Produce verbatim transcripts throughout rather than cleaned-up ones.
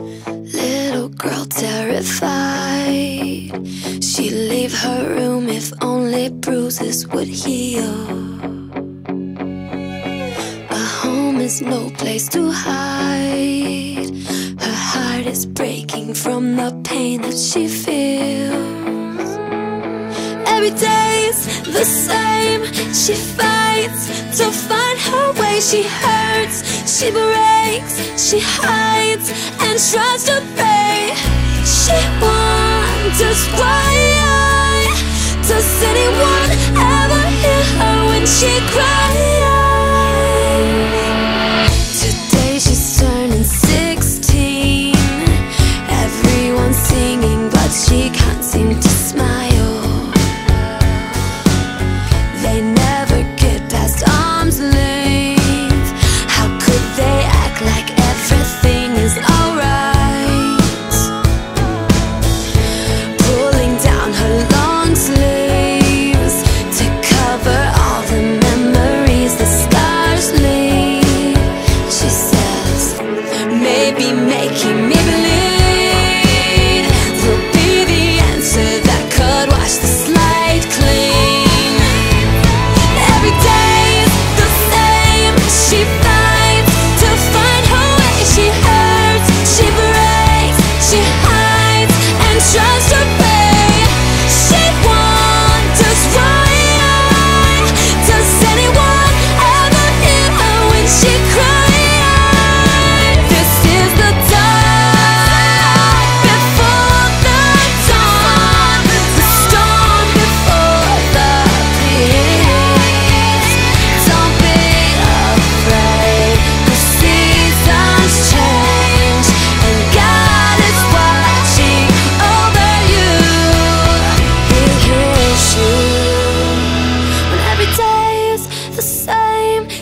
Little girl terrified, she'd leave her room if only bruises would heal. A home is no place to hide, her heart is breaking from the pain that she feels. Every day's the same, she fights to find her way. She hurts, she breaks, she hides and tries to pay. She wonders why. Does anyone ever hear her when she cries? Today she's turning sixteen. Everyone's singing, but she can't seem to smile. They never get past arm's length. How could they act like everything is alright? Pulling down her long sleeves to cover all the memories the scars leave. She says, maybe making me bleed will be the answer that could wash the slate clean.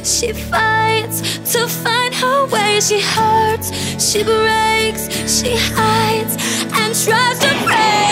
She fights to find her way. She hurts, she breaks, she hides and tries to break.